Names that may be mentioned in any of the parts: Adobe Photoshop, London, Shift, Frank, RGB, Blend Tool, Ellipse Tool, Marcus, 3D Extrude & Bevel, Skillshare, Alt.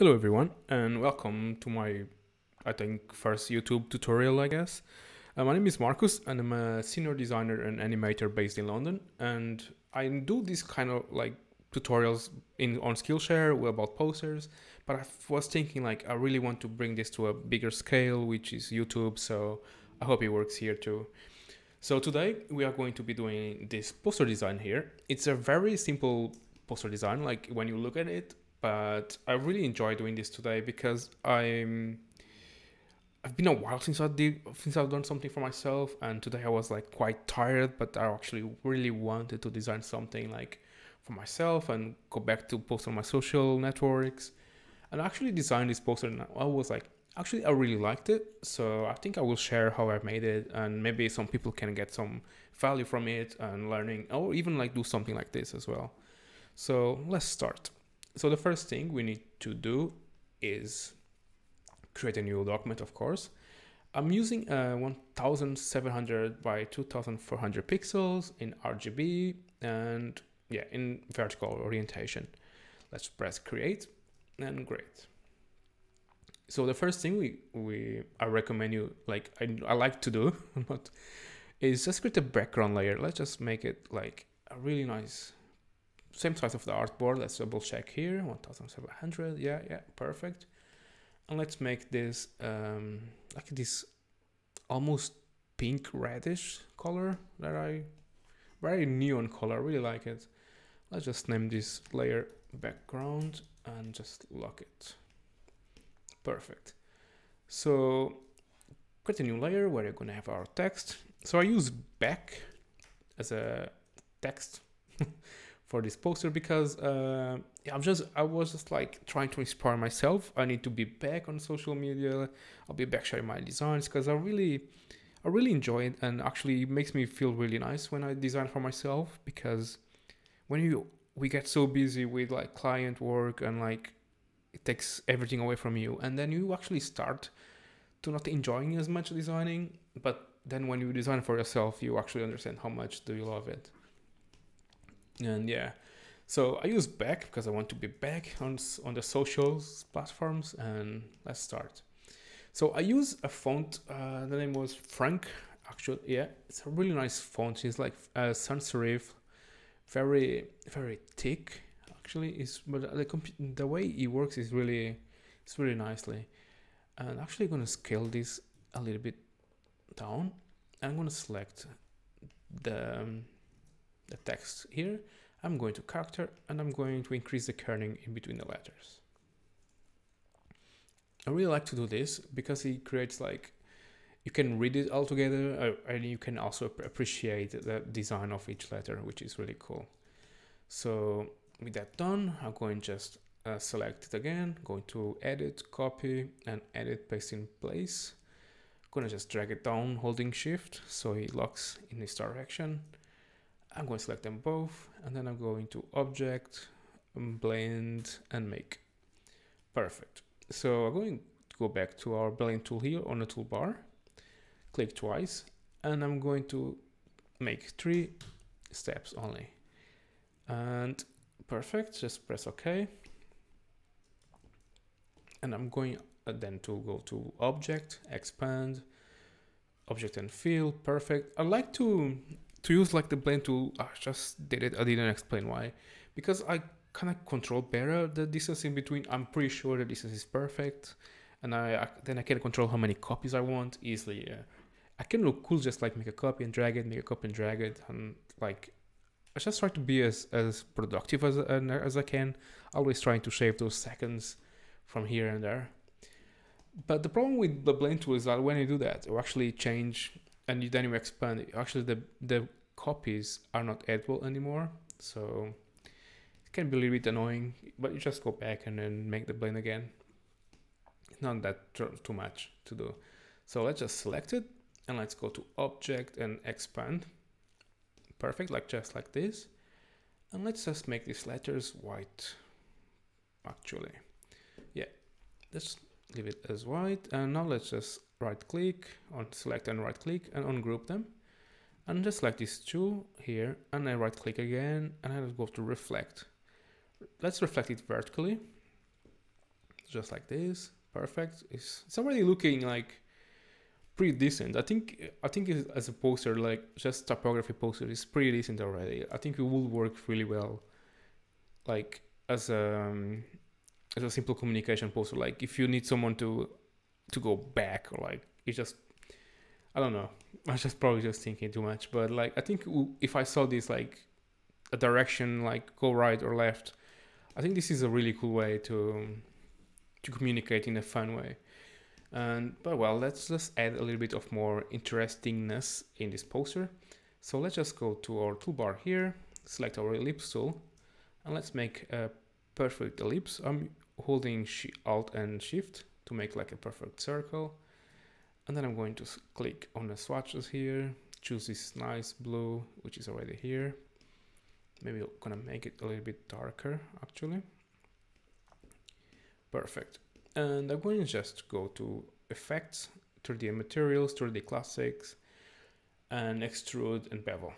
Hello everyone, and welcome to my, I think, first YouTube tutorial, I guess. My name is Marcus, and I'm a senior designer and animator based in London, and I do these kind of like tutorials on Skillshare about posters, but I was thinking like I really want to bring this to a bigger scale, which is YouTube, so I hope it works here too. So today we are going to be doing this poster design here. It's a very simple poster design, like when you look at it, but I really enjoy doing this today because I've been a while since I've done something for myself, and today I was like quite tired, but I actually really wanted to design something like for myself and go back to post on my social networks. And I actually designed this poster, and I was like, actually I really liked it, so I think I will share how I made it, and maybe some people can get some value from it and learning, or even like do something like this as well. So let's start. So the first thing we need to do is create a new document, of course. I'm using 1700 by 2400 pixels in RGB and yeah, in vertical orientation. Let's press create and great. So the first thing I recommend you, like I like to do, but is just create a background layer. Let's just make it like a really nice, same size of the artboard. Let's double check here, 1700, yeah, perfect. And let's make this like this almost pink reddish color that very neon color, I really like it. Let's just name this layer background and just lock it. Perfect. So create a new layer where you're gonna have our text. So I use back as a text for this poster because I was just like trying to inspire myself. I need to be back on social media. I'll be back sharing my designs because I really enjoy it, and actually it makes me feel really nice when I design for myself, because when we get so busy with like client work and like it takes everything away from you, and then you actually start to not enjoying as much designing. But then when you design for yourself, you actually understand how much do you love it. And yeah, so I use back because I want to be back on the social platforms. And let's start. So I use a font, the name was Frank, actually. Yeah, it's a really nice font. It's like sans serif, very, very thick actually. But the way it works is really, it's really nicely. And I'm actually going to scale this a little bit down. I'm going to select the text here. I'm going to character, and I'm going to increase the kerning in between the letters. I really like to do this because it creates like, you can read it all together, and you can also appreciate the design of each letter, which is really cool. So with that done, I'm going to just select it again, going to edit, copy and edit, paste in place. I'm going to just drag it down holding Shift so it locks in this direction. I'm going to select them both, and then I'm going to Object, Blend, and Make. Perfect. So I'm going to go back to our Blend Tool here on the toolbar, click twice, and I'm going to make 3 steps only. And perfect, just press OK. And I'm going then to go to Object, Expand, Object and Fill, perfect. I like to use like the blend tool. I just did it, I didn't explain why, because I kind of control better the distance in between. I'm pretty sure the distance is perfect, and then I can control how many copies I want easily. Yeah. I can look cool, just like make a copy and drag it, make a copy and drag it, and like I just try to be as productive as I can, always trying to shave those seconds from here and there. But the problem with the blend tool is that when you do that, you actually change, and then you expand it. Actually, the copies are not editable anymore, so it can be a little bit annoying, but you just go back and then make the blend again. It's not that too much to do. So let's just select it, and let's go to Object and Expand. Perfect, like just like this. And let's just make these letters white, actually. Yeah, let's leave it as white, and now let's just right click on select and right click and ungroup them, and just select these two here, and I right click again, and I'll go to reflect. Let's reflect it vertically, just like this. Perfect. It's already looking like pretty decent. I think it's, as a poster, like just typography poster, is pretty decent already. I think it will work really well, like as a simple communication poster. Like if you need someone to go back, or like it's just, I don't know. I'm just probably just thinking too much, but like I think if I saw this like a direction, like go right or left, I think this is a really cool way to communicate in a fun way. And but well, let's just add a little bit of more interestingness in this poster. So let's just go to our toolbar here, select our ellipse tool, and let's make a perfect ellipse. I'm holding Alt and Shift to make like a perfect circle, and then I'm going to click on the swatches here, choose this nice blue which is already here. Maybe I'm gonna make it a little bit darker actually. Perfect. And I'm going to just go to Effects, 3D Materials, 3D Classics, and Extrude and Bevel.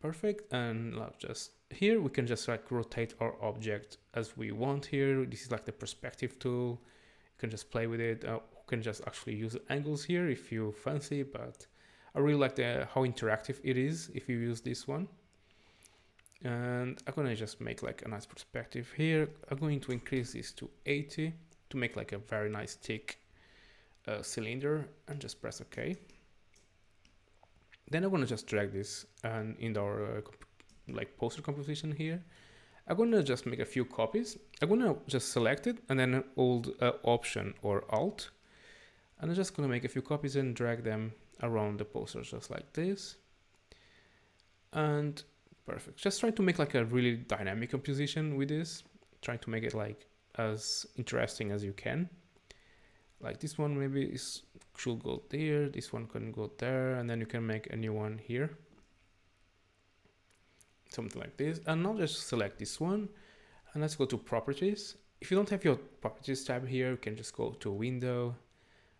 Perfect. And now just here we can just like rotate our object as we want here. This is like the perspective tool. You can just play with it. You can just actually use angles here if you fancy, but I really like how interactive it is if you use this one. And I'm gonna just make like a nice perspective here. I'm going to increase this to 80 to make like a very nice thick cylinder, and just press OK. Then I'm gonna just drag this and in our like poster composition here. I'm gonna just make a few copies. I'm gonna just select it and then hold Option or Alt, and I'm just gonna make a few copies and drag them around the poster just like this. And perfect. Just try to make like a really dynamic composition with this. Try to make it like as interesting as you can. Like this one maybe is, should go there, this one can go there, and then you can make a new one here. Something like this. And now just select this one and let's go to Properties. If you don't have your Properties tab here, you can just go to Window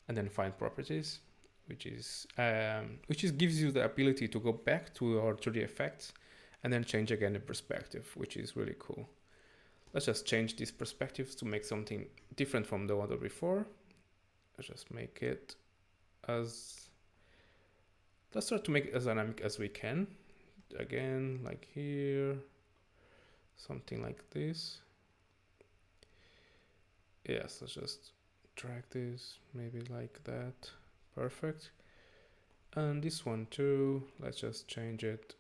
and then find Properties, which gives you the ability to go back to our 3D effects and then change again the perspective, which is really cool. Let's just change these perspectives to make something different from the other before. Let's just make it as, let's try to make it as dynamic as we can. Again, like here, something like this. Yes, let's just drag this, maybe like that. Perfect. And this one too, let's just change it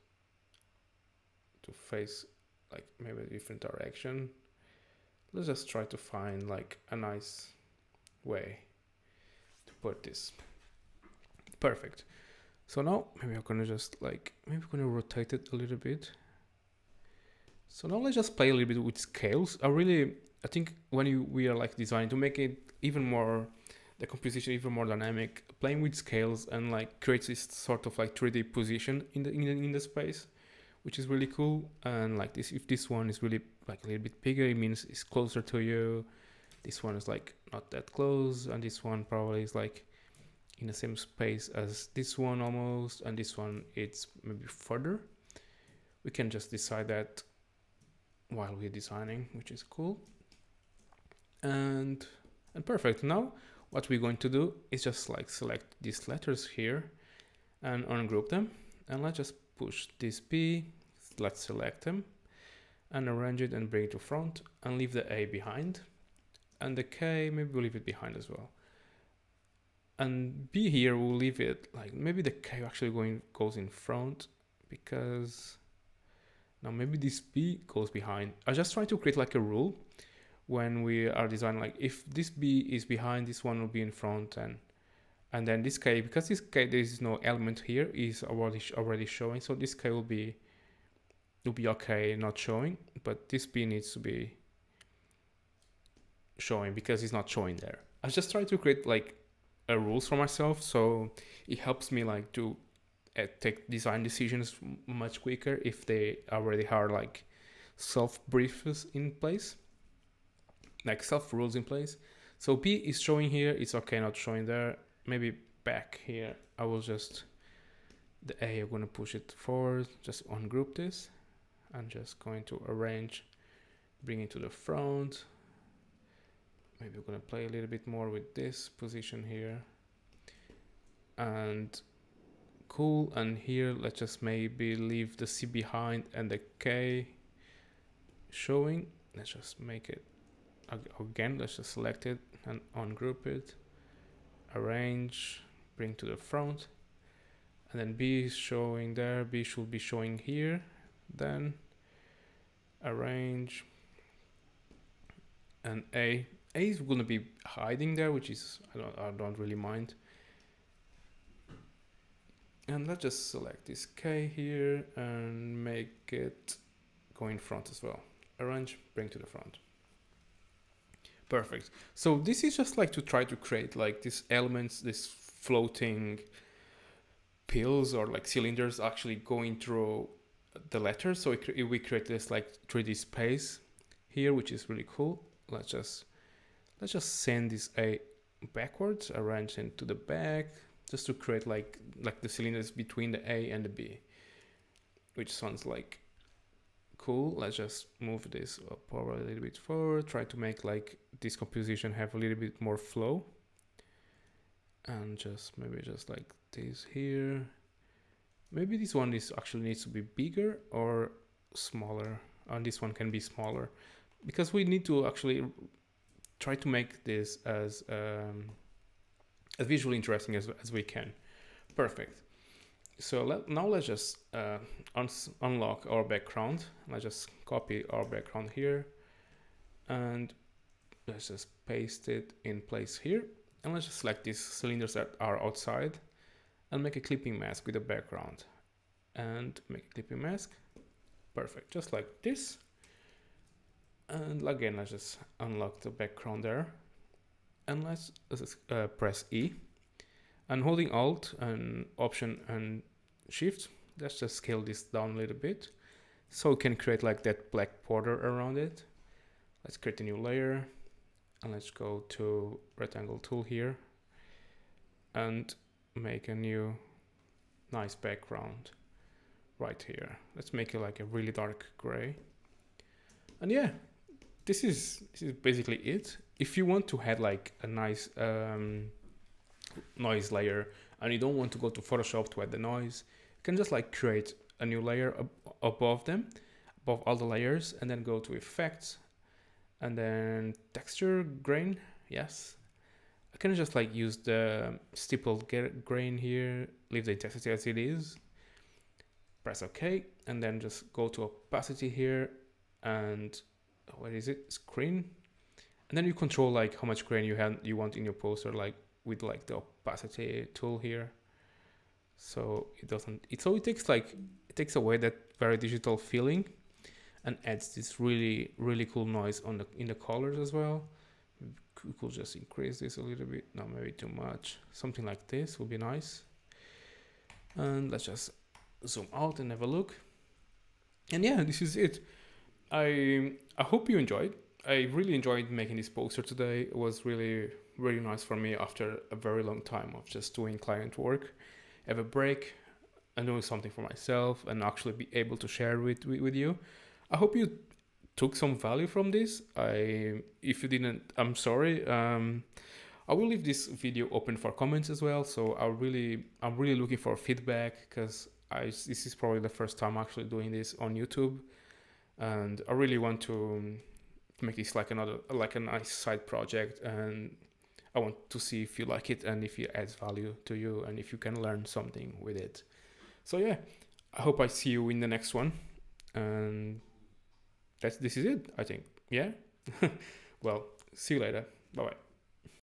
to face like maybe a different direction. Let's just try to find like a nice way to put this. Perfect. So now maybe I'm gonna just like, maybe I'm gonna rotate it a little bit. So now let's just play a little bit with scales. I think when we are like designing to make it even more, the composition even more dynamic, playing with scales and like creates this sort of like 3D position in the space, which is really cool. And like this, if this one is really like a little bit bigger, it means it's closer to you. This one is like not that close, and this one probably is like in the same space as this one almost, and this one it's maybe further. We can just decide that while we're designing, which is cool. And perfect. Now what we're going to do is just like select these letters here and ungroup them, and let's just push this P, let's select them and arrange it and bring it to front and leave the A behind, and the K maybe we'll leave it behind as well, and B here we'll leave it like maybe the K actually goes in front, because now maybe this B goes behind. I just try to create like a rule when we are designing, like if this B is behind, this one will be in front, and then this K, because this K there is no element here, is already showing, so this K will be okay not showing, but this B needs to be showing because it's not showing there. I just try to create like a rules for myself, so it helps me like to take design decisions much quicker if they already are like self-briefs in place, like self-rules in place. So B is showing here, it's okay not showing there. Maybe back here, I will just, the A, I'm gonna push it forward, just ungroup this. I'm just going to arrange, bring it to the front. Maybe we're gonna play a little bit more with this position here. And cool, and here let's just maybe leave the C behind and the K showing. Let's just make it again, let's just select it and ungroup it, arrange, bring to the front, and then B is showing there, B should be showing here, then arrange, and A is gonna be hiding there, which is I don't really mind. And let's just select this K here and make it go in front as well. Arrange, bring to the front. Perfect. So this is just like to try to create like these elements, these floating pills or like cylinders actually going through the letters. So we create this like 3D space here, which is really cool. Let's just send this A backwards, arrange it to the back, just to create like the cylinders between the A and the B, which sounds like cool. Let's just move this up over a little bit forward, try to make like this composition have a little bit more flow, and just maybe just like this here. Maybe this one is actually needs to be bigger or smaller, and this one can be smaller, because we need to actually try to make this as visually interesting as we can. Perfect. So now let's just unlock our background. Let's just copy our background here, and let's just paste it in place here. And let's just select these cylinders that are outside and make a clipping mask with the background. And make a clipping mask. Perfect, just like this. And again, let's just unlock the background there. And let's press E, and holding Alt and Option and Shift, let's just scale this down a little bit so we can create like that black border around it. Let's create a new layer, and let's go to rectangle tool here and make a new nice background right here. Let's make it like a really dark gray. And yeah, this is basically it. If you want to add like a nice noise layer and you don't want to go to Photoshop to add the noise, you can just like create a new layer above them, above all the layers, and then go to effects and then texture grain. Yes, I can just like use the stippled grain here, leave the intensity as it is, press OK, and then just go to opacity here and what is it, screen. And then you control like how much grain you want in your poster, like with like the opacity tool here. So it takes like, it takes away that very digital feeling and adds this really, really cool noise on the, in the colors as well. We could just increase this a little bit, no, maybe too much. Something like this would be nice. And let's just zoom out and have a look. And yeah, this is it. I hope you enjoyed. I really enjoyed making this poster today. It was really, really nice for me after a very long time of just doing client work. Have a break and doing something for myself and actually be able to share with you. I hope you took some value from this. If you didn't, I'm sorry. I will leave this video open for comments as well. So I'm really looking for feedback, because this is probably the first time actually doing this on YouTube, and I really want to make this like a nice side project, and I want to see if you like it and if it adds value to you and if you can learn something with it. So yeah, I hope I see you in the next one, and this is it, I think. Yeah. Well, see you later. Bye bye.